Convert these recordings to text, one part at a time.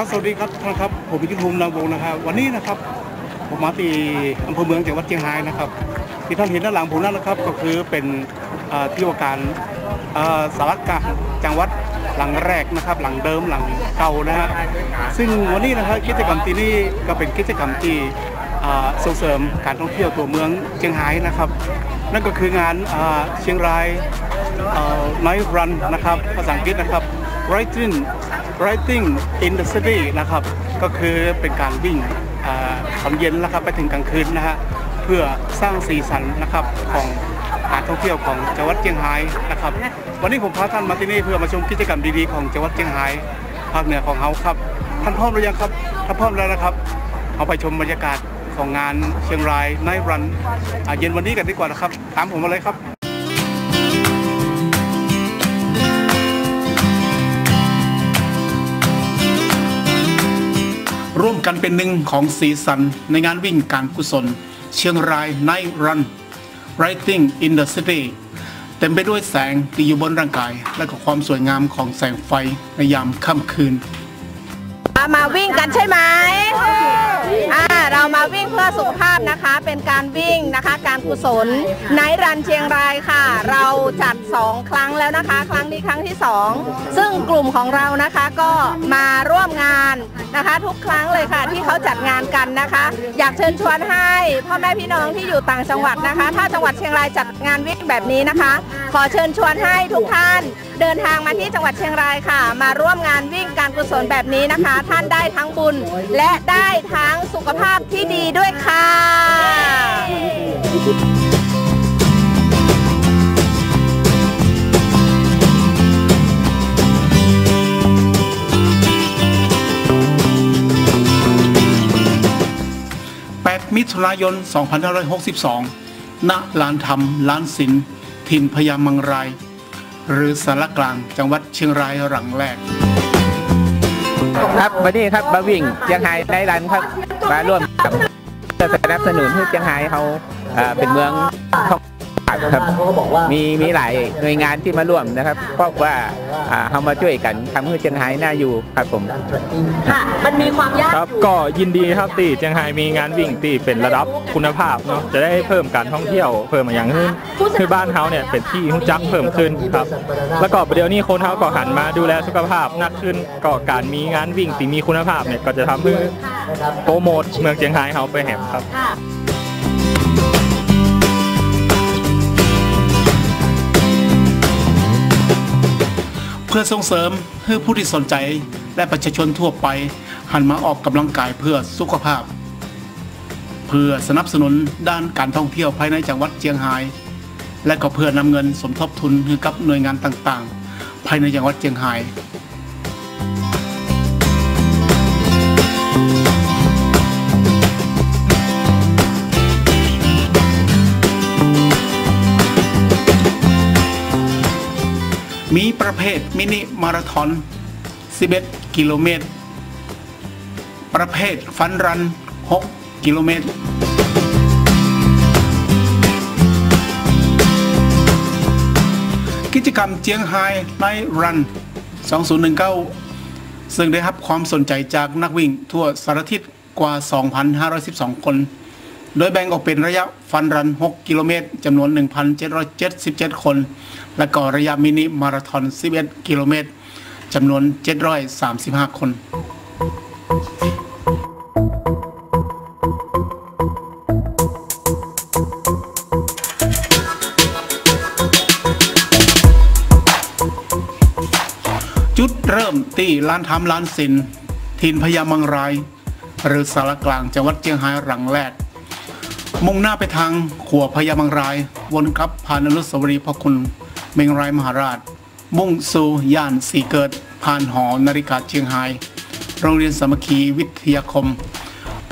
ครับสวัสดีครับท่านครับผมยุทธภูมิ รางวงศ์นะครับวันนี้นะครับผมมาที่อำเภอเมืองจังหวัดเชียงรายนะครับที่ท่านเห็นด้านหลังผมนั่นนะครับก็คือเป็นที่ว่าการสารกลางจังหวัดหลังแรกนะครับหลังเดิมหลังเก่านะฮะซึ่งวันนี้นะครับกิจกรรมที่นี่ก็เป็นกิจกรรมที่ส่งเสริมการท่องเที่ยวตัวเมืองเชียงรายนะครับนั่นก็คืองานเชียงรายNight Run นะครับภาษาอังกฤษนะครับ Writing in the City นะครับก็คือเป็นการวิ่งตอนเย็นนะครับไปถึงกลางคืนนะฮะเพื่อสร้างสีสันนะครับของการท่องเที่ยวของจังหวัดเชียงรายนะครับวันนี้ผมพาท่านมาที่นี่เพื่อมาชมกิจกรรมดีๆของจังหวัดเชียงรายภาคเหนือของเฮาครับท่านพร้อมหรือยังครับถ้าพร้อมแล้วนะครับเอาไปชมบรรยากาศของงานเชียงรายNight Runเย็นวันนี้กันดีกว่านะครับตามผมมาเลยครับร่วมกันเป็นหนึ่งของสีสันในงานวิ่งการกุศลเชียงราย Night Run Writing in the City เต็มไปด้วยแสงที่อยู่บนร่างกายและก็ความสวยงามของแสงไฟในยามค่ำคืนมาวิ่งกันใช่ไหมเรามาวิ่งเพื่อสุขภาพนะคะเป็นการวิ่งนะคะการกุศลNight Runเชียงรายค่ะเราจัด2ครั้งแล้วนะคะครั้งนี้ครั้งที่2ซึ่งกลุ่มของเรานะคะก็มาร่วมงานนะคะทุกครั้งเลยค่ะที่เขาจัดงานกันนะคะอยากเชิญชวนให้พ่อแม่พี่น้องที่อยู่ต่างจังหวัดนะคะถ้าจังหวัดเชียงรายจัดงานวิ่งแบบนี้นะคะขอเชิญชวนให้ทุกท่านเดินทางมาที่จังหวัดเชียงรายค่ะมาร่วมงานวิ่งการกุศลแบบนี้นะคะท่านได้ทั้งบุญและได้ทั้งสุขภาพที่ดีด้วยค่ะ8 มิถุนายน 2562 ณ ลานธรรมลานศิลป์ถิ่นพญามังรายหรือสารกลางจังหวัดเชียงรายหลังแรกครับวันนี้ครับมาวิ่งเชียงรายไนท์รันครับมาร่วมกับจะสนับสนุนให้เชียงรายเขาเป็นเมืองท่องเที่ยวครับมีหลายหน่วยงานที่มาร่วมนะครับเพราะว่าเขามาช่วยกันทำให้เชียงรายน่าอยู่ครับผมค่ะมันมีความยากครับก็ยินดีครับที่เชียงรายมีงานวิ่งที่เป็นระดับคุณภาพเนาะจะได้เพิ่มการท่องเที่ยวเพิ่มอย่างขึ้นคือบ้านเขาเนี่ยเป็นที่รู้จักเพิ่มขึ้นครับแล้วก็ประเดี๋ยวนี้คนเขาก็หันมาดูแลสุขภาพนักขึ้นก็การมีงานวิ่งที่มีคุณภาพเนี่ยก็จะทำให้โปรโมทเมืองเชียงรายเขาไปแหบครับเพื่อส่งเสริมให้ผู้ที่สนใจและประชาชนทั่วไปหันมาออกกำลังกายเพื่อสุขภาพเพื่อสนับสนุนด้านการท่องเที่ยวภายในจังหวัดเชียงรายและก็เพื่อนำเงินสมทบทุนให้กับหน่วยงานต่างๆภายในจังหวัดเชียงรายมีประเภทมินิมาราธอน 11 กิโลเมตรประเภทฟันรัน 6 กิโลเมตรกิจกรรมเชียงราย Night Run 2019 ซึ่งได้รับความสนใจจากนักวิ่งทั่วสารทิศกว่า 2,512 คนโดยแบ่งออกเป็นระยะฟันรัน6 กิโลเมตรจำนวน 1,777 คนและก็ระยะมินิมาราธอน11 กิโลเมตรจำนวน 735 คนจุดเริ่มที่ลานธรรมลานศิลป์ถิ่นพญามังรายหรือสารกลางจังหวัดเชียงรายหลังแรกมุ่งหน้าไปทางขัวพญามังรายวนกลับผ่านอนุสาวรีย์พระคุณเมงรายมหาราชมุ่งสู่ย่านสีเกิดผ่านหอนาฬิกาเชียงรายโรงเรียนสามัคคีวิทยาคม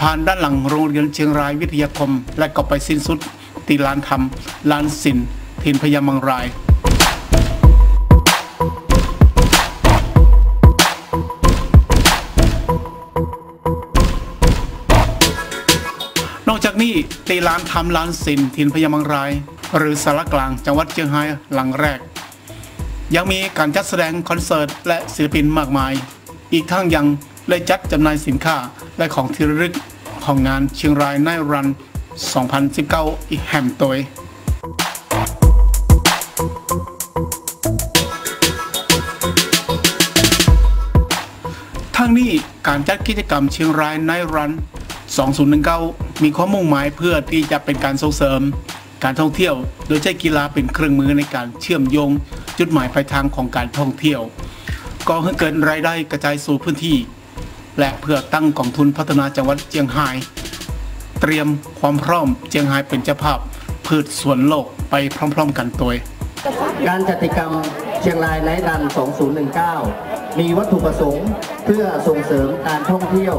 ผ่านด้านหลังโรงเรียนเชียงรายวิทยาคมและก็ไปสิ้นสุดตีลานธรรมลานศิลป์ถิ่นพญามังรายจากนี้ตีลานธรรมลานศิลป์ถิ่นพญามังรายหรือสารกลางจังหวัดเชียงรายหลังแรกยังมีการจัดแสดงคอนเสิร์ตและศิลปินมากมายอีกทั้งยัง และจัดจำหน่ายสินค้าและของที่ระลึกของงานเชียงรายไนท์รัน 2019 อีกแห่งตัวทั้งนี้การจัดกิจกรรมเชียงรายไนท์รัน 2019 มีความมุ่งหมายเพื่อที่จะเป็นการส่งเสริมการท่องเที่ยวโดยใช้กีฬาเป็นเครื่องมือในการเชื่อมโยงจุดหมายปลายทางของการท่องเที่ยวก่อให้เกิดรายได้กระจายสู่พื้นที่และเพื่อตั้งกองทุนพัฒนาจังหวัดเชียงรายเตรียมความพร้อมเชียงรายเป็นเจ้าภาพพืชสวนโลกไปพร้อมๆกันตัวการจัดกิจกรรมเชียงรายไนท์รัน 2019 มีวัตถุประสงค์เพื่อส่งเสริมการท่องเที่ยว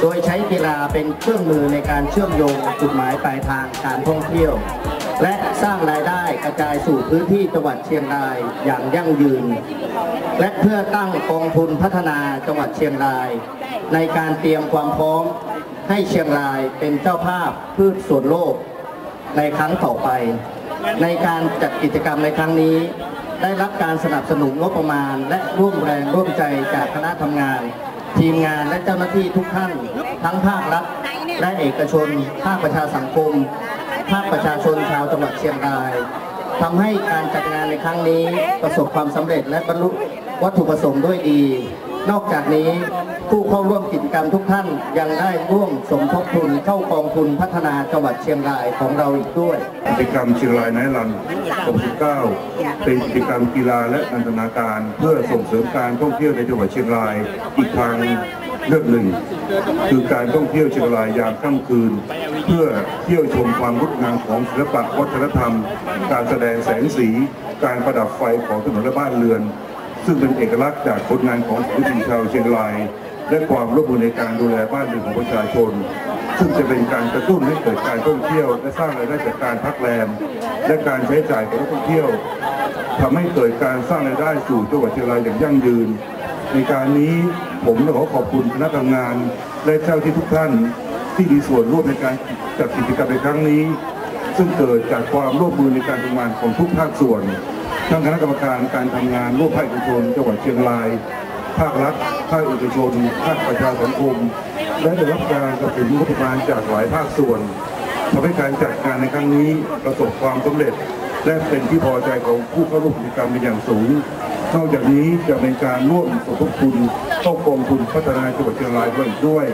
โดยใช้กีฬาเป็นเครื่องมือในการเชื่อมโยงจุดหมายปลายทางการท่องเที่ยวและสร้างรายได้กระจายสู่พื้นที่จังหวัดเชียงรายอย่างยั่งยืนและเพื่อตั้งกองทุนพัฒนาจังหวัดเชียงรายในการเตรียมความพร้อมให้เชียงรายเป็นเจ้าภาพพืชสวนโลกในครั้งต่อไปในการจัดกิจกรรมในครั้งนี้ได้รับการสนับสนุนงบประมาณและร่วมแรงร่วมใจจากคณะทำงานทีมงานและเจ้าหน้าที่ทุกท่านทั้งภาครัฐและเอกชนภาคประชาสังคมภาคประชาชนชาวจังหวัดเชียงรายทำให้การจัดงานในครั้งนี้ประสบความสำเร็จและบรรลุวัตถุประสงค์ด้วยดีนอกจากนี้ผู้เข้าร่วมกิจกรรมทุกท่านยังได้ร่วมสมทบทุนเข้ากองทุนพัฒนาจังหวัดเชียงรายของเราอีกด้วยกิจกรรมเชียงรายไนท์รัน 2019 เป็นกิจกรรมกีฬาและนันทนาการเพื่อส่งเสริมการท่องเที่ยวในจังหวัดเชียงรายอีกทางเลือกหนึ่งคือการท่องเที่ยวเชียงรายยามค่ำคืนเพื่อเที่ยวชมความงดงามของศิลปะวัฒนธรรมการแสดงแสงสีการประดับไฟของถนนและบ้านเรือนซึ่งเป็นเอกลักษณ์จากผลงานของศิลปินชาวเชียงรายและความร่วมมือในการดูแลบ้านเรือนของประชาชนซึ่งจะเป็นการกระตุ้นให้เกิดการท่องเที่ยวและสร้างรายได้จากการพักแรมและการใช้จ่ายของนักท่องเที่ยวทำให้เกิดการสร้างรายได้สู่จังหวัดเชียงรายอย่างยั่งยืนในการนี้ผมขอขอบคุณคณะทำงานและเจ้าที่ทุกท่านที่มีส่วนร่วมในการจัดกิจกรรมในครั้งนี้ซึ่งเกิดจากความร่วมมือในการทำงานของทุกภาคส่วนทั้งคณะกรรมการการทำงานร่วมภาคเอกชนจังหวัดเชียงรายภาครัฐภาคเอกชนภาคประชาสังคมและได้รับการสนับสนุนงบประมาณจากหลายภาคส่วนทำให้การจัดงานในครั้งนี้ประสบความสำเร็จและเป็นที่พอใจของผู้เข้าร่วมกิจกรรมเป็นอย่างสูงนอกจากนี้จะเป็นการร่วมสมทบทุนเข้ากองทุนพัฒนาจังหวัดเชียงรายด้วย